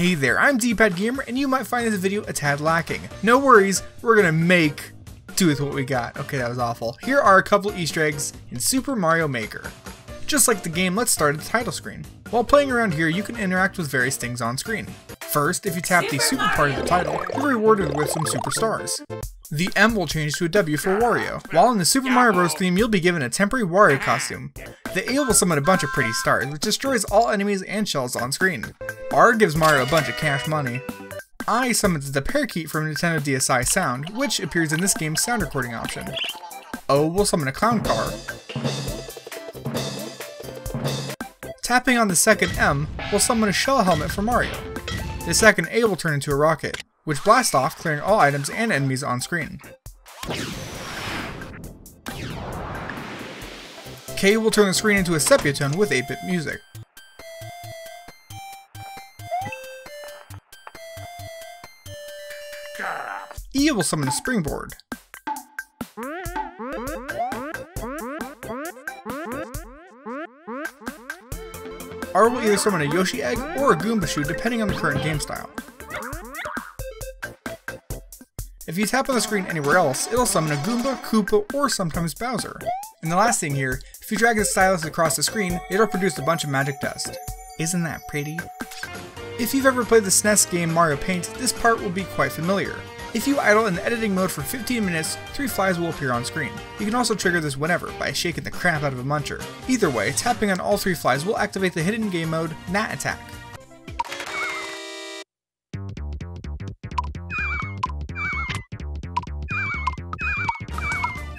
Hey there, I'm D-PadGamer, and you might find this video a tad lacking. No worries, we're gonna make do with what we got. Okay, that was awful. Here are a couple Easter eggs in Super Mario Maker. Just like the game, let's start at the title screen. While playing around here, you can interact with various things on screen. First, if you tap the super part of the title, you're rewarded with some superstars. The M will change to a W for Wario. While in the Super Mario Bros. Theme, you'll be given a temporary Wario costume. The A will summon a bunch of pretty stars, which destroys all enemies and shells on screen. R gives Mario a bunch of cash money. I summons the parakeet from Nintendo DSi Sound, which appears in this game's sound recording option. O will summon a clown car. Tapping on the second M will summon a shell helmet for Mario. The second A will turn into a rocket, which blasts off, clearing all items and enemies on screen. K will turn the screen into a sepia tone with 8-bit music. E will summon a springboard. R will either summon a Yoshi egg or a Goomba shoe, depending on the current game style. If you tap on the screen anywhere else, it'll summon a Goomba, Koopa, or sometimes Bowser. And the last thing here, if you drag the stylus across the screen, it'll produce a bunch of magic dust. Isn't that pretty? If you've ever played the SNES game Mario Paint, this part will be quite familiar. If you idle in the editing mode for 15 minutes, 3 flies will appear on screen. You can also trigger this whenever by shaking the crap out of a muncher. Either way, tapping on all 3 flies will activate the hidden game mode, Gnat Attack.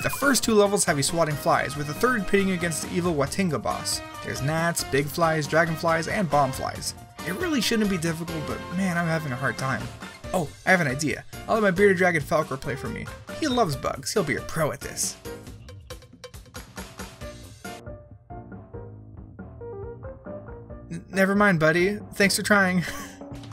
The first 2 levels have you swatting flies, with the third pitting against the evil Watinga boss. There's gnats, big flies, dragonflies, and bomb flies. It really shouldn't be difficult, but man, I'm having a hard time. Oh, I have an idea. I'll let my bearded dragon Falcor play for me. He loves bugs. He'll be a pro at this. Never mind, buddy. Thanks for trying.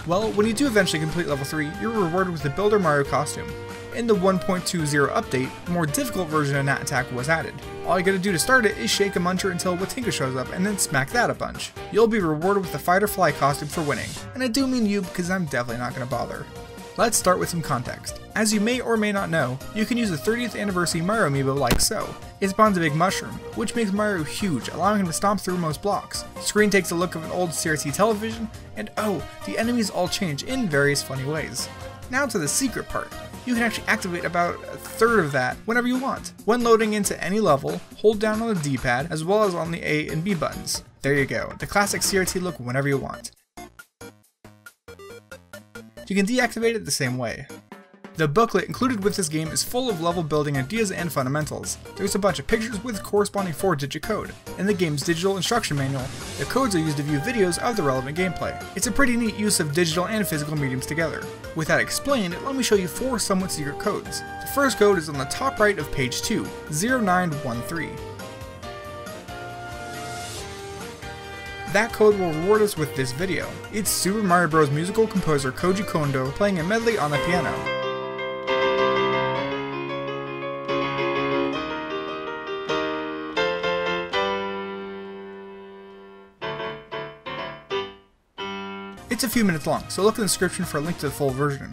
Well, when you do eventually complete level 3, you're rewarded with the Builder Mario costume. In the 1.20 update, a more difficult version of Gnat Attack was added. All you gotta do to start it is shake a muncher until Watinga shows up and then smack that a bunch. You'll be rewarded with the fight or fly costume for winning, and I do mean you because I'm definitely not gonna bother. Let's start with some context. As you may or may not know, you can use the 30th anniversary Mario amiibo like so. It spawns a big mushroom, which makes Mario huge, allowing him to stomp through most blocks. The screen takes a look of an old CRT television, and oh, the enemies all change in various funny ways. Now to the secret part. You can actually activate about a third of that whenever you want. When loading into any level, hold down on the D-pad as well as on the A and B buttons. There you go, the classic CRT look whenever you want. You can deactivate it the same way. The booklet included with this game is full of level building ideas and fundamentals. There's a bunch of pictures with corresponding 4-digit code. In the game's digital instruction manual, the codes are used to view videos of the relevant gameplay. It's a pretty neat use of digital and physical mediums together. With that explained, let me show you 4 somewhat secret codes. The first code is on the top right of page 2, 0913. That code will reward us with this video. It's Super Mario Bros. Musical composer Koji Kondo playing a medley on the piano. It's a few minutes long, so look in the description for a link to the full version.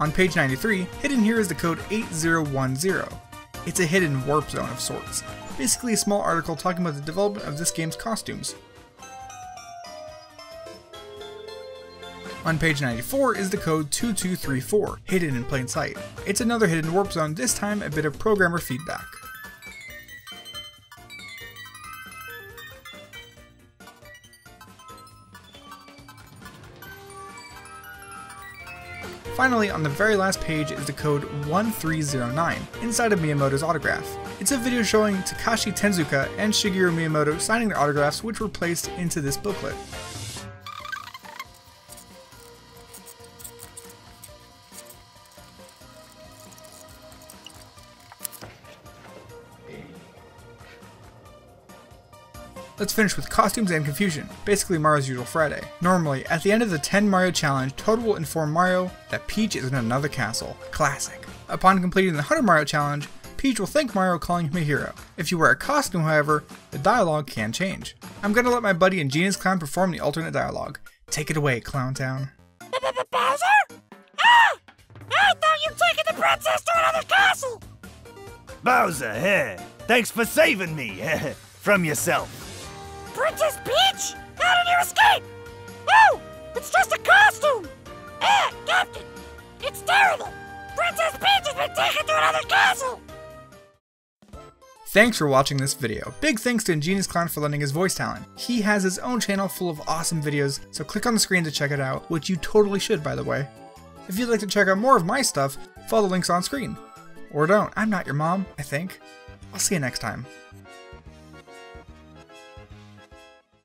On page 93, hidden here is the code 8010. It's a hidden warp zone of sorts, basically a small article talking about the development of this game's costumes. On page 94 is the code 2234, hidden in plain sight. It's another hidden warp zone, this time a bit of programmer feedback. Finally, on the very last page is the code 1309, inside of Miyamoto's autograph. It's a video showing Takashi Tenzuka and Shigeru Miyamoto signing their autographs, which were placed into this booklet. Let's finish with costumes and confusion, basically Mario's usual Friday. Normally, at the end of the 10 Mario challenge, Toad will inform Mario that Peach is in another castle. Classic. Upon completing the 100 Mario challenge, Peach will thank Mario, calling him a hero. If you wear a costume, however, the dialogue can change. I'm gonna let my buddy Ingenious Clown perform the alternate dialogue. Take it away, Clown Town. up with Bowser? Ah! I thought you were taking the princess to another castle! Bowser, hey, thanks for saving me from yourself. Princess Peach? How did you escape? Oh, it's just a costume! Eh, Captain, it's terrible! Princess Peach has been taken to another castle! Thanks for watching this video. Big thanks to Ingenious Clown for lending his voice talent. He has his own channel full of awesome videos, so click on the screen to check it out, which you totally should, by the way. If you'd like to check out more of my stuff, follow the links on screen. Or don't. I'm not your mom, I think. I'll see you next time.